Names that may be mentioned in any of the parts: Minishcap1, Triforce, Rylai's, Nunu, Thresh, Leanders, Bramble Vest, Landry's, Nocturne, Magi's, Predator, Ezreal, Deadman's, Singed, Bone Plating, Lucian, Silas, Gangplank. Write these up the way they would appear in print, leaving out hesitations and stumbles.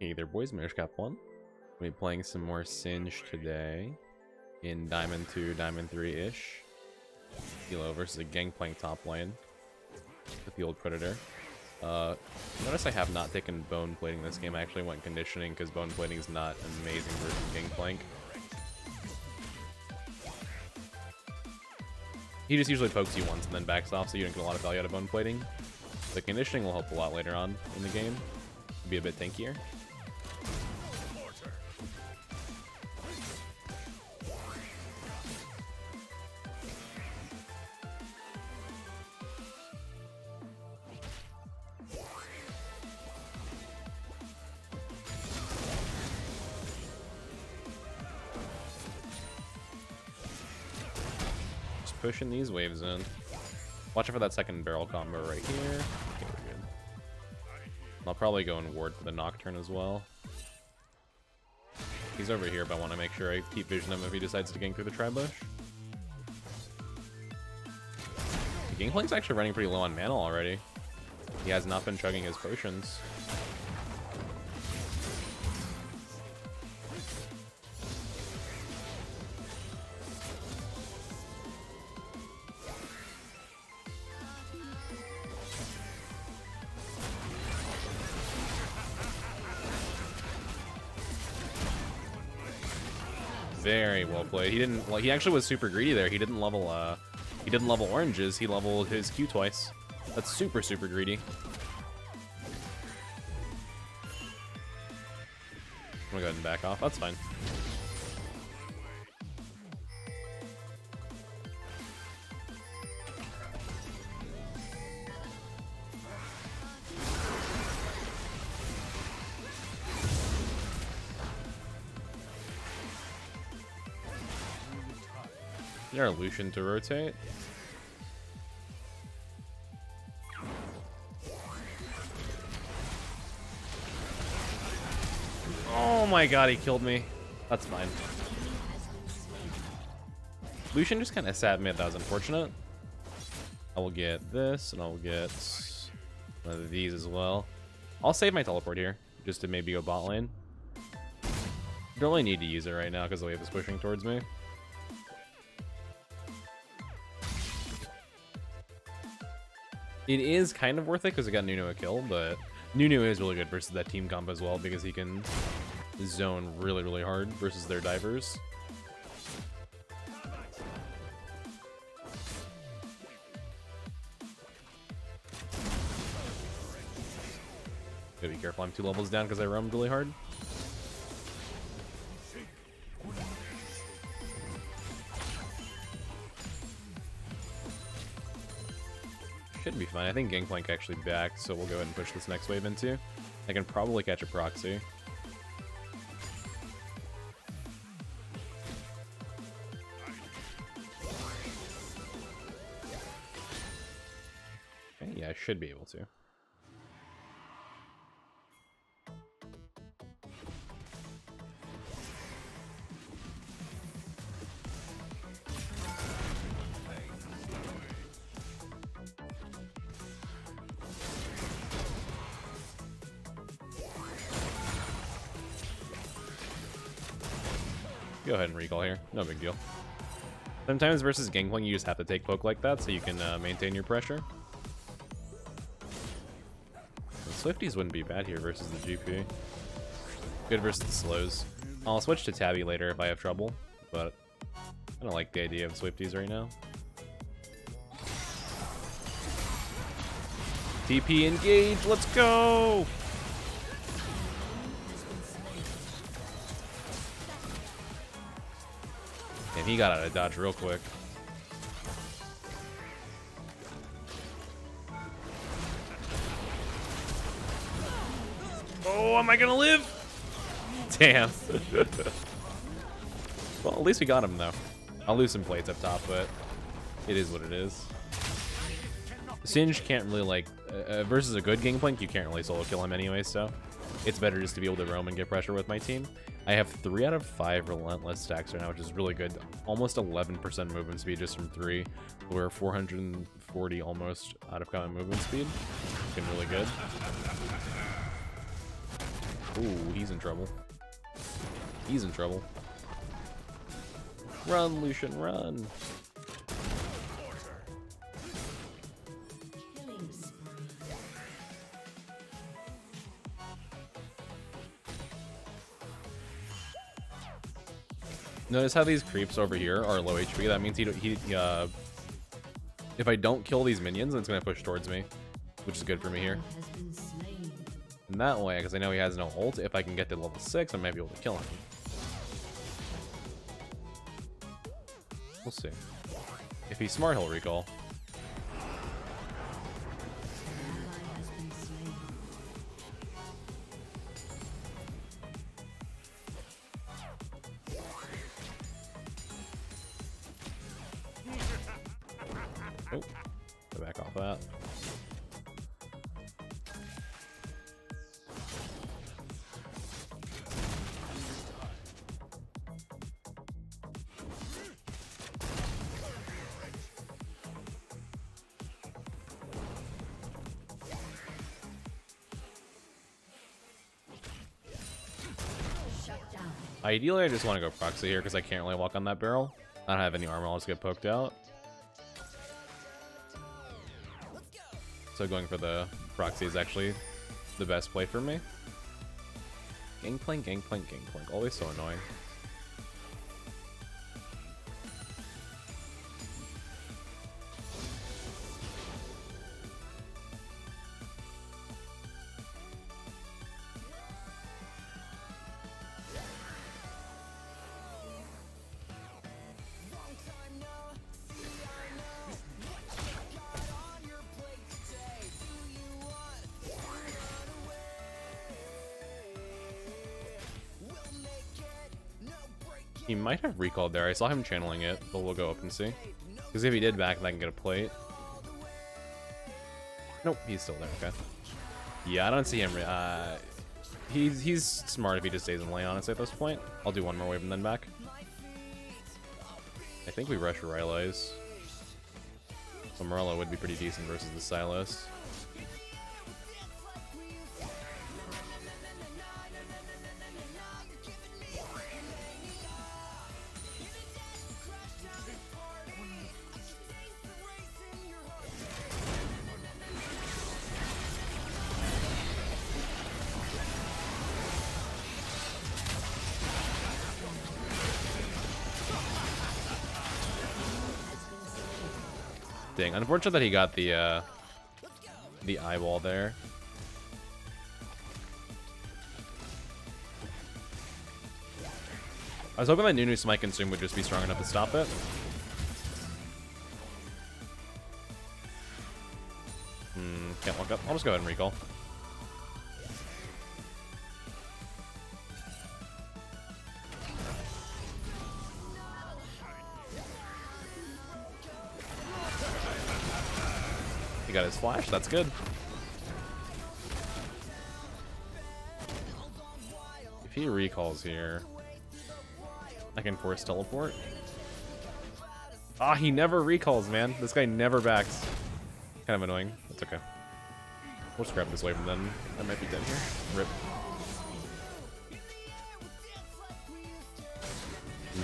Hey there, boys. Mirish Cap 1. We'll be playing some more Singed today in Diamond 2, Diamond 3-ish. Hilo versus a Gangplank top lane with the old Predator. Notice I have not taken Bone Plating this game. I actually went Conditioning because Bone Plating is not amazing versus Gangplank. He just usually pokes you once and then backs off, so you don't get a lot of value out of Bone Plating. The Conditioning will help a lot later on in the game. It'll be a bit tankier. Pushing these waves in. Watch out for that second barrel combo right here. Okay, we're good. I'll probably go and ward for the Nocturne as well. He's over here, but I want to make sure I keep vision him if he decides to gank through the tri-bush. The Gangplank's actually running pretty low on mana already. He has not been chugging his potions. Very well played. He didn't. Well, he actually was super greedy there. He didn't level. He didn't level oranges. He leveled his Q twice. That's super, super greedy. I'm gonna go ahead and back off. That's fine. Our Lucian to rotate. Oh my god, he killed me. That's fine. Lucian just kind of sat mid. That was unfortunate. I will get this, and I will get one of these as well. I'll save my teleport here, just to maybe go bot lane. Don't really need to use it right now, because the wave is pushing towards me. It is kind of worth it because I got Nunu a kill, but Nunu is really good versus that team comp as well because he can zone really, really hard versus their divers. Gotta be careful, I'm 2 levels down because I roamed really hard. Should be fine. I think Gangplank actually backed, so we'll go ahead and push this next wave into. I can probably catch a proxy. Okay, yeah, I should be able to. Go ahead and recall here. No big deal. Sometimes versus Gangplank, you just have to take poke like that so you can maintain your pressure. The Swifties wouldn't be bad here versus the GP. Good versus the slows. I'll switch to Tabby later if I have trouble, but I don't like the idea of Swifties right now. TP engage. Let's go! And he got out of dodge real quick. Oh, am I gonna live? Damn. Well, at least we got him though. I'll lose some plates up top, but it is what it is. Singed can't really like versus a good Gangplank. You can't really solo kill him anyway, so it's better just to be able to roam and get pressure with my team. I have 3 out of 5 relentless stacks right now, which is really good. Almost 11% movement speed just from 3. We're 440 almost out of common movement speed. Looking really good. Ooh, he's in trouble. He's in trouble. Run, Lucian, run! Notice how these creeps over here are low HP. That means he if I don't kill these minions, then it's gonna push towards me, which is good for me here. And that way, because I know he has no ult, if I can get to level 6, I might be able to kill him. We'll see. If he's smart, he'll recall. Ideally, I just want to go proxy here because I can't really walk on that barrel. I don't have any armor, I'll just get poked out. So going for the proxy is actually the best play for me. Gangplank, Gangplank, Gangplank. Always so annoying. He might have recalled there. I saw him channeling it, but we'll go up and see. Because if he did back, then I can get a plate. Nope, he's still there. Okay. Yeah, I don't see him. He's smart if he just stays in lane, honestly, at this point. I'll do one more wave and then back. I think we rush Rylai's. So Marilla would be pretty decent versus the Silas. Dang, unfortunate that he got the eyeball there. I was hoping that Nunu's might consume would just be strong enough to stop it. Can't walk up. I'll just go ahead and recall. Got his flash, that's good. If he recalls here, I can force teleport. Ah, he never recalls, man. This guy never backs. Kind of annoying. That's okay. We'll just grab this wave and then I might be dead here. Rip.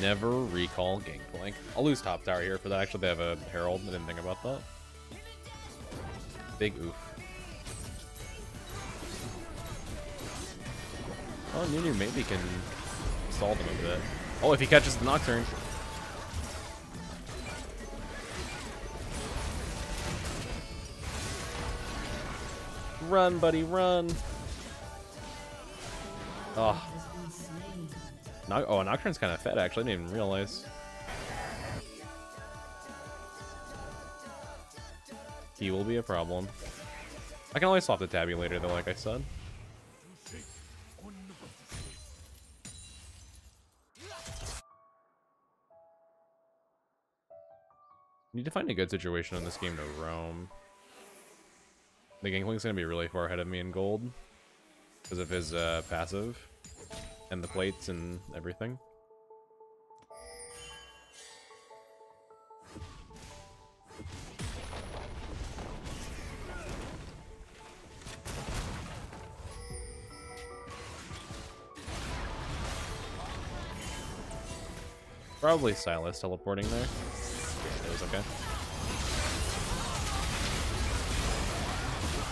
Never recall Gangplank. I'll lose top tower here for that. Actually, they have a Herald. I didn't think about that. Big oof. Oh, Nunu maybe can stall them over that. Oh, if he catches the Nocturne. Run, buddy, run. Oh. Oh, Nocturne's kind of fed, actually. I didn't even realize. He will be a problem. I can always swap the tabby later, though, like I said. Need to find a good situation in this game to roam. The Gangplank's gonna be really far ahead of me in gold because of his passive and the plates and everything. Probably Silas teleporting there. Yeah, it was okay.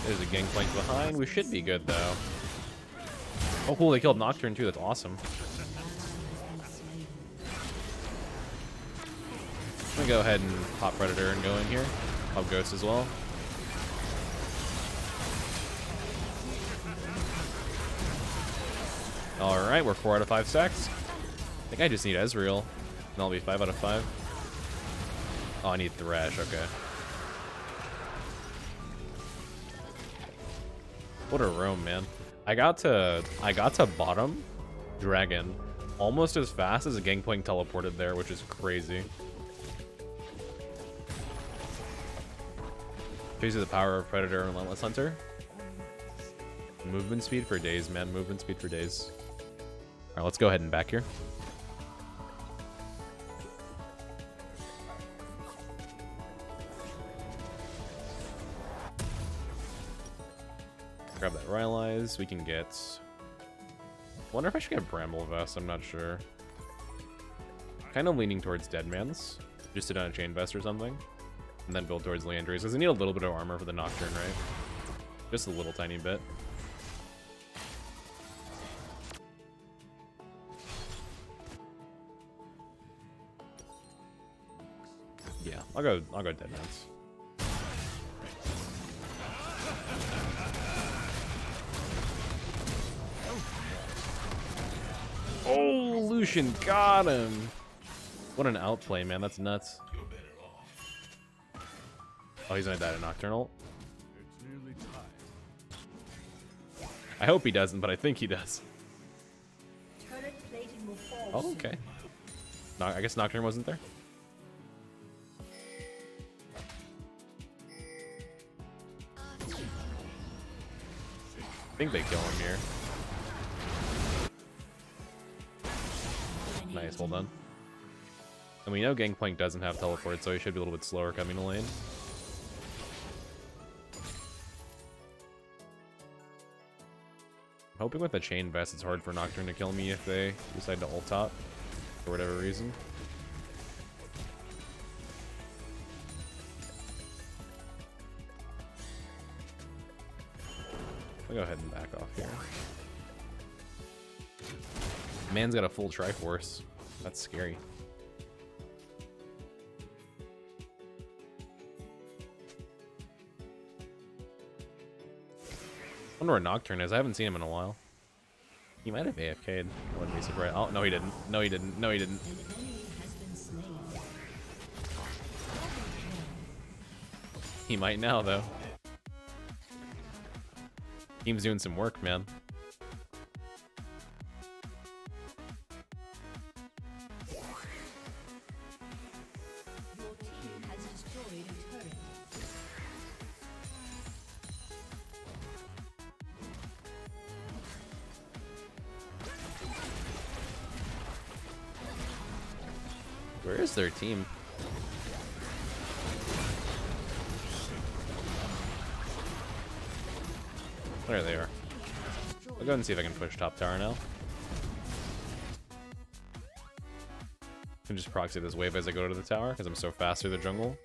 There's a Gangplank behind. We should be good, though. Oh, cool. They killed Nocturne, too. That's awesome. I'm going to go ahead and pop Predator and go in here. Pop Ghost as well. Alright, we're 4 out of 5 stacks. I think I just need Ezreal. And that'll be 5 out of 5. Oh, I need Thresh. Okay. What a roam, man. I got to bottom dragon almost as fast as a Gangplank teleported there, which is crazy. Basically the power of Predator and Relentless Hunter. Movement speed for days, man. Movement speed for days. Alright, let's go ahead and back here. Grab that Rylai's. We can get... I wonder if I should get Bramble Vest. I'm not sure. Kind of leaning towards Deadman's. Just sit on a Chain Vest or something. And then build towards Landry's. Because I need a little bit of armor for the Nocturne, right? Just a little tiny bit. Yeah, I'll go Deadman's. Oh, Lucian got him. What an outplay, man. That's nuts. Oh, he's gonna die to Nocturne ult. I hope he doesn't, but I think he does. Oh, okay. No, I guess Nocturne wasn't there. I think they kill him here. Nice, well done. And we know Gangplank doesn't have teleport, so he should be a little bit slower coming to lane. I'm hoping with the Chain Vest it's hard for Nocturne to kill me if they decide to ult top for whatever reason. I'll go ahead and back off here. Man's got a full Triforce. That's scary. I wonder where Nocturne is. I haven't seen him in a while. He might have AFK'd. I wouldn't be surprised. Oh, no, he didn't. No, he didn't. No, he didn't. He might now, though. Team's doing some work, man. Where is their team? There they are. I'll go ahead and see if I can push top tower now. I can just proxy this wave as I go to the tower because I'm so fast through the jungle.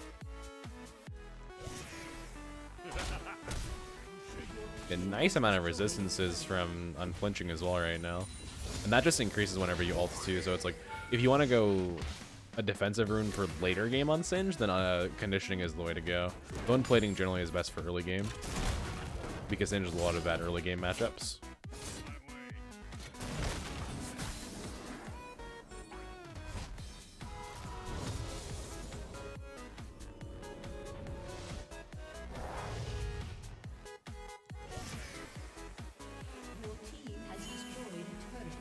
A nice amount of resistances from unflinching as well right now. And that just increases whenever you ult too, so it's like if you want to go a defensive rune for later game on Singed, then conditioning is the way to go. Bone Plating generally is best for early game because Singed has a lot of bad early game matchups.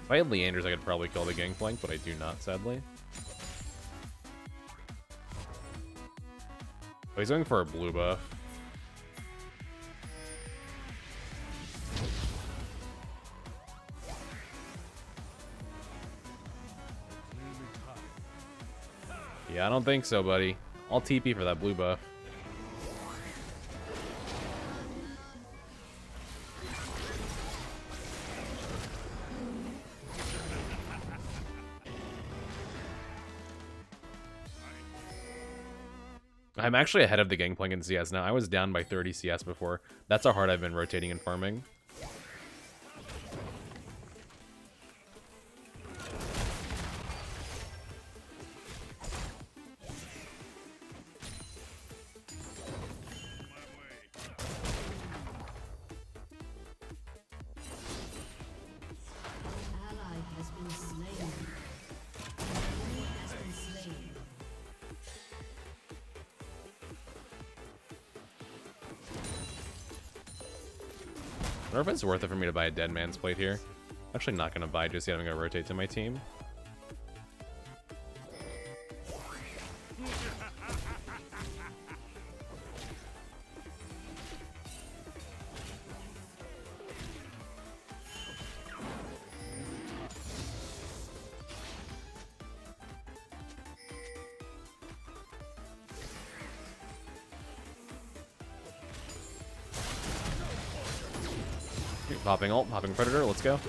If I had Leanders, I could probably kill the Gangplank, but I do not, sadly. Oh, he's going for a blue buff. Yeah, I don't think so, buddy. I'll TP for that blue buff. I'm actually ahead of the Gangplank in CS now. I was down by 30 CS before. That's how hard I've been rotating and farming. I don't know if it's worth it for me to buy a Deadman's plate here. I'm actually not going to buy just yet. I'm going to rotate to my team. Popping ult, popping Predator, let's go.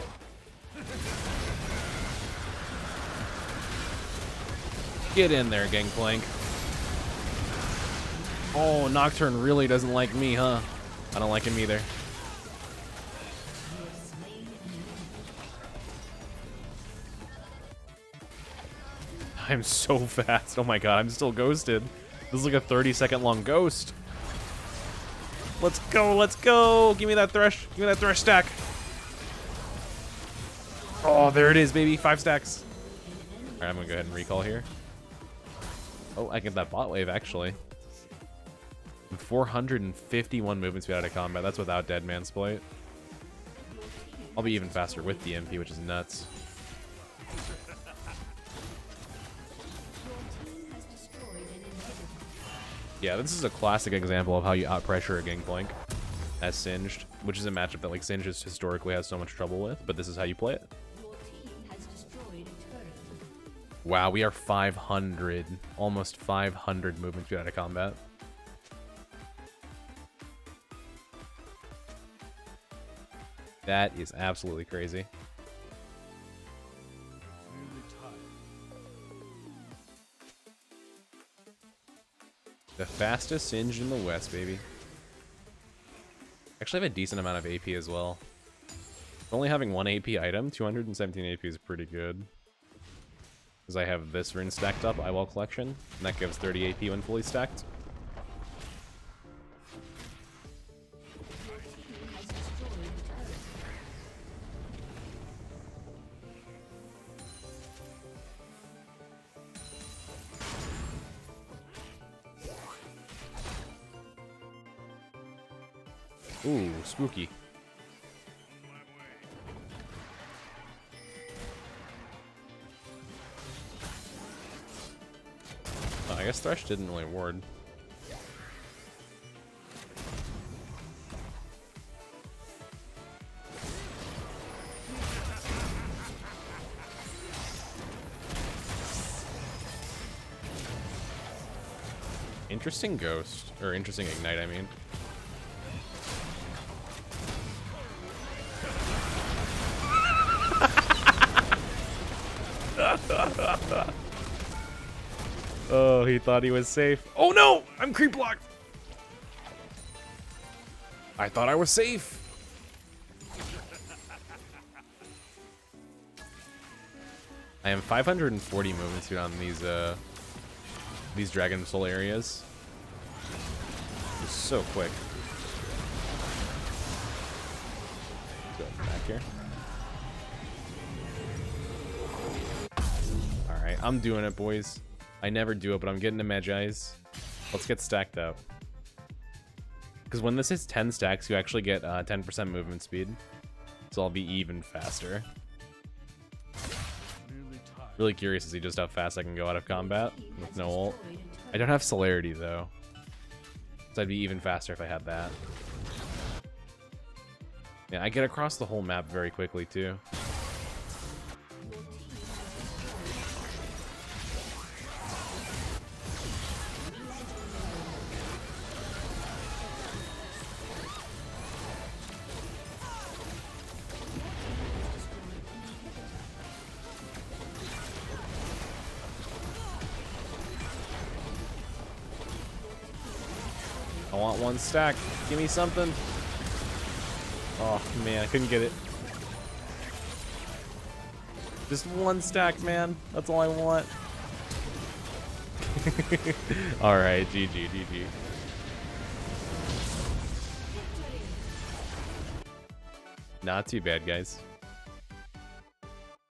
Get in there, Gangplank. Oh, Nocturne really doesn't like me, huh? I don't like him either. I'm so fast. Oh my god, I'm still ghosted. This is like a 30-second long ghost. Let's go, let's go! Give me that Thresh. Give me that Thresh stack. Oh, there it is, baby. 5 stacks. Alright, I'm gonna go ahead and recall here. Oh, I get that bot wave, actually. 451 movement speed out of combat. That's without Deadman's Plate. I'll be even faster with the MP, which is nuts. Yeah, this is a classic example of how you outpressure a Gangplank as Singed, which is a matchup that like Singed just historically has so much trouble with, but this is how you play it. Your team has destroyed a turret. Wow, we are 500, almost 500 movement speed out of combat. That is absolutely crazy. The fastest Singed in the West, baby. Actually, I have a decent amount of AP as well. Only having one AP item, 217 AP is pretty good. Because I have this rune stacked up, Eyewall Collection, and that gives 30 AP when fully stacked. Ooh, spooky. Oh, I guess Thresh didn't really ward. Interesting ghost, or interesting ignite, I mean. Oh, he thought he was safe. Oh no! I'm creep blocked! I thought I was safe! I am 540 movement speed on these Dragon Soul areas. Just so quick. Let's go back here. Alright, I'm doing it, boys. I never do it, but I'm getting to Magi's. Let's get stacked up. Because when this is 10 stacks, you actually get 10% movement speed. So I'll be even faster. Really curious to see just how fast I can go out of combat with no ult. I don't have celerity, though. So I'd be even faster if I had that. Yeah, I get across the whole map very quickly, too. I want one stack. Give me something. Oh, man, I couldn't get it. Just one stack, man. That's all I want. All right, GG, GG. Not too bad, guys.